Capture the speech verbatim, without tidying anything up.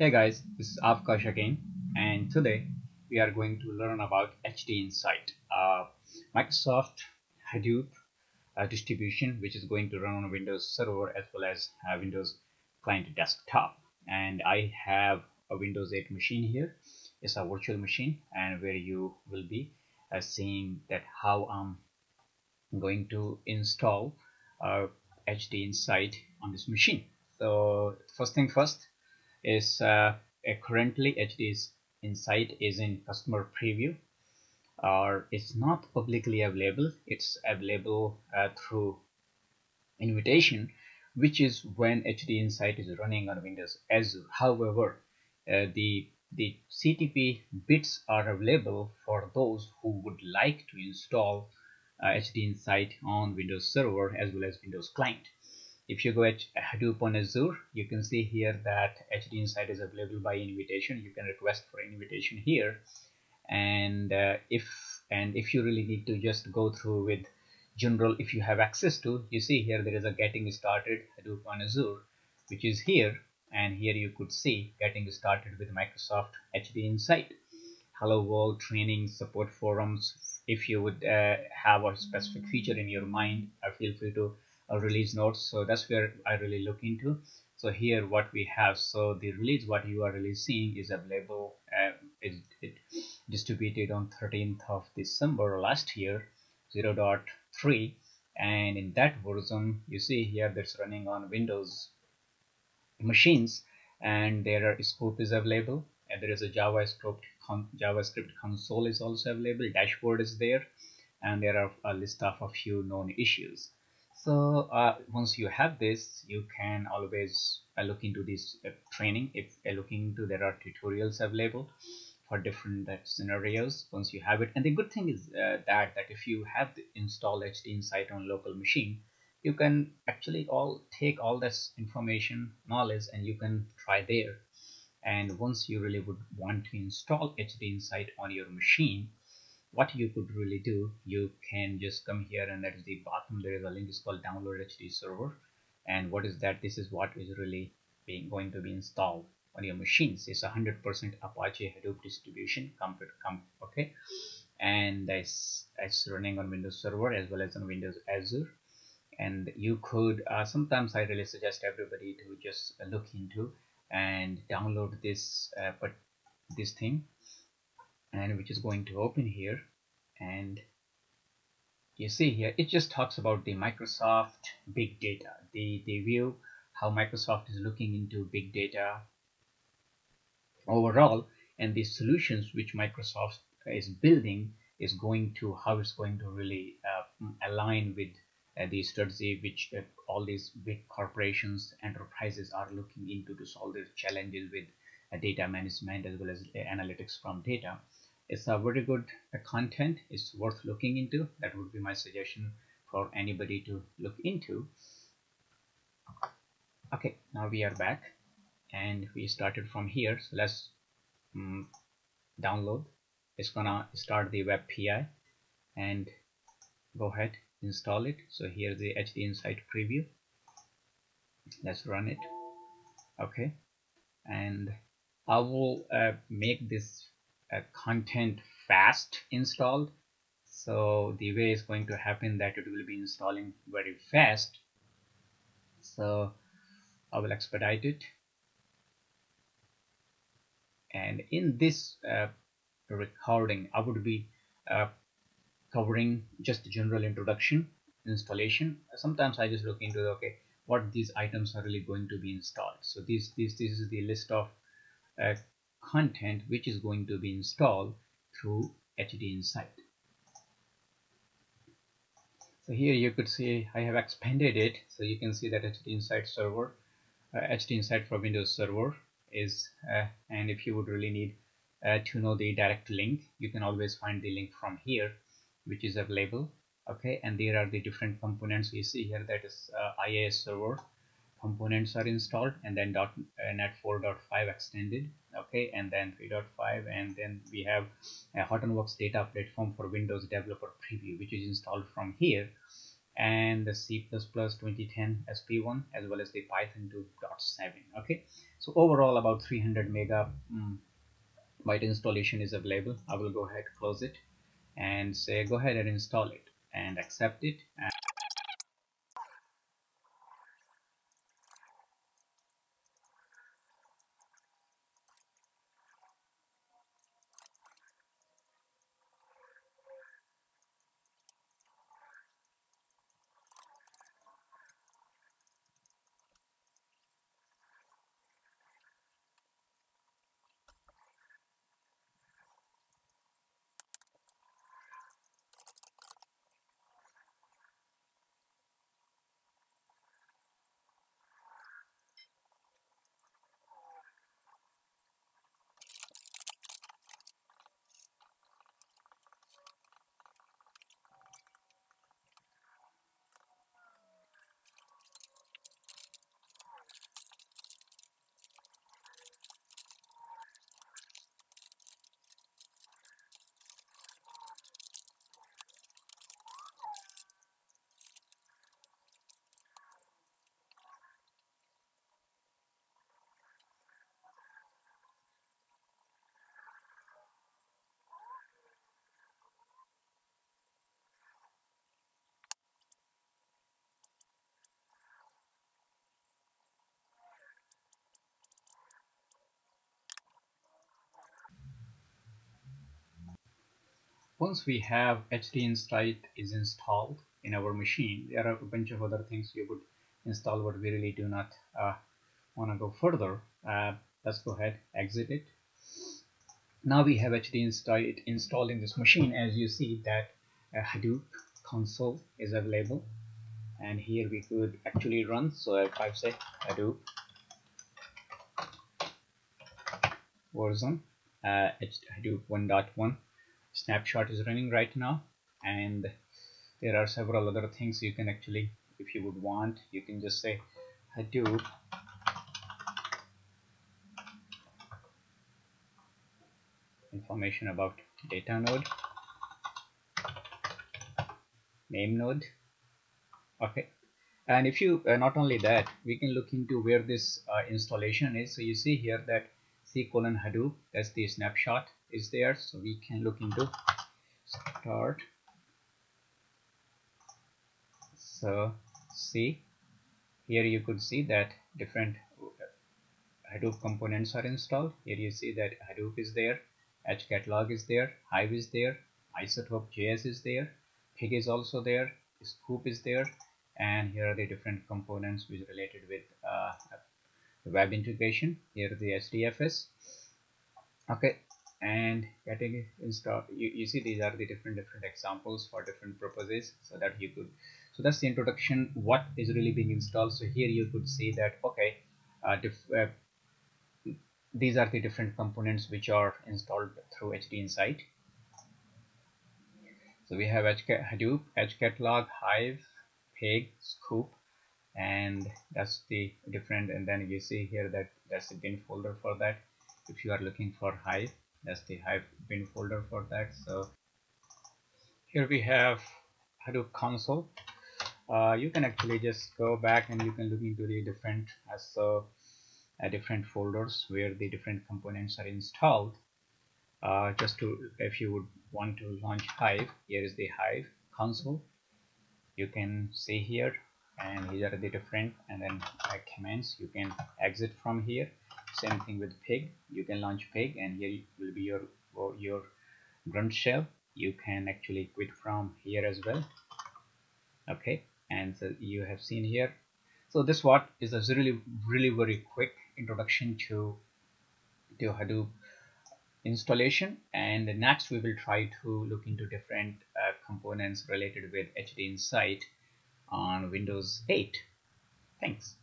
Hey guys, this is Avkash again, and today we are going to learn about HDInsight, uh, Microsoft Hadoop uh, distribution, which is going to run on Windows Server as well as uh, Windows Client Desktop. And I have a Windows eight machine here. It's a virtual machine, and where you will be uh, seeing that how I'm going to install uh, HDInsight on this machine. So first thing first. Is uh, currently HDInsight is in customer preview, or uh, it's not publicly available. It's available uh, through invitation, which is when HDInsight is running on Windows Azure. However, uh, the the C T P bits are available for those who would like to install uh, HDInsight on Windows Server as well as Windows Client. If you go at Hadoop on Azure, you can see here that HDInsight is available by invitation. You can request for invitation here, and uh, if and if you really need to just go through with general, if you have access to, you see here there is a getting started Hadoop on Azure, which is here, and here you could see getting started with Microsoft HDInsight, hello world, training, support forums. If you would uh, have a specific feature in your mind, uh, feel free to. Or release notes. So that's where I really look into. So here what we have, so the release what you are really seeing is available, uh, it, it distributed on thirteenth of December last year, zero point three, and in that version you see here that's running on Windows machines, and there are Scoop is available, and there is a JavaScript con JavaScript console is also available, dashboard is there, and there are a list of a few known issues. So uh, once you have this, you can always uh, look into this uh, training. If you're looking into, there are tutorials available for different uh, scenarios once you have it. And the good thing is uh, that, that if you have installed HDInsight on local machine, you can actually all take all this information, knowledge, and you can try there. And once you really would want to install HDInsight on your machine, what you could really do, you can just come here, and at the bottom there is a link, is called download H D server. And what is that? This is what is really being going to be installed on your machines. It's a hundred percent Apache Hadoop distribution, comfort comp, okay, and it's, it's running on Windows Server as well as on Windows Azure. And you could uh, sometimes I really suggest everybody to just look into and download this uh, but this thing, and which is going to open here, and you see here it just talks about the Microsoft big data, the the view how Microsoft is looking into big data overall, and the solutions which Microsoft is building is going to, how it's going to really uh, align with uh, the strategy which uh, all these big corporations, enterprises are looking into to solve their challenges with uh, data management as well as uh, analytics from data. It's a very good uh, content. It's worth looking into. That would be my suggestion for anybody to look into. Okay, now we are back, and we started from here. So let's um, download. It's gonna start the web P I and go ahead, install it. So here's the HDInsight preview. Let's run it. Okay, and I will uh, make this Uh, content fast installed. So the way is going to happen that it will be installing very fast, so I will expedite it. And in this uh, recording I would be uh, covering just the general introduction, installation. Sometimes I just look into the, okay, what these items are really going to be installed. So this this this is the list of uh, content which is going to be installed through HDInsight. So here you could see I have expanded it, so you can see that HDInsight server, uh, HDInsight for Windows Server is, uh, and if you would really need uh, to know the direct link, you can always find the link from here, which is available. Okay, and there are the different components. You see here that is uh, I A S server components are installed, and then dot, uh, net four point five extended, okay, and then three point five, and then we have a HortonWorks data platform for Windows developer preview, which is installed from here. and the C plus plus twenty ten S P one, as well as the Python two point seven. Okay, so overall about three hundred mega um, byte installation is available. I will go ahead, close it, and say go ahead and install it and accept it. And once we have HDInsight is installed in our machine, there are a bunch of other things you would install, but we really do not uh, want to go further. Uh, let's go ahead, exit it. Now we have HDInsight installed in this machine. As you see that a Hadoop console is available, and here we could actually run. So if I say Hadoop version uh, Hadoop one point one, snapshot is running right now, and there are several other things you can actually, if you would want, you can just say Hadoop information about data node, name node. Okay, and if you uh, not only that, we can look into where this uh, installation is. So you see here that C colon Hadoop, that's the snapshot is there, so we can look into start. So see here, you could see that different Hadoop components are installed. Here you see that Hadoop is there, HCatalog is there, Hive is there, Isotope.js is there, Pig is also there, Scoop is there, and here are the different components which are related with uh, the web integration. Here the H D F S. Okay, and getting installed, you, you see these are the different different examples for different purposes, so that you could, so that's the introduction, what is really being installed. So here you could see that okay, uh, diff, uh, these are the different components which are installed through HDInsight. So we have Hadoop, HCatalog, Hive, Pig, Scoop, and that's the different, and then you see here that that's the bin folder for that. If you are looking for Hive, that's the Hive bin folder for that. So here we have Hadoop console. Uh, you can actually just go back and you can look into the different as so uh, different folders where the different components are installed. Uh, just to, if you would want to launch Hive, here is the Hive console. You can see here, and these are the different, and then uh, commands. You can exit from here. Same thing with Pig, you can launch Pig, and here will be your your grunt shell. You can actually quit from here as well. Okay, and so you have seen here. So this what is a really really very quick introduction to to Hadoop installation, and next we will try to look into different uh, components related with HDInsight on Windows eight. Thanks.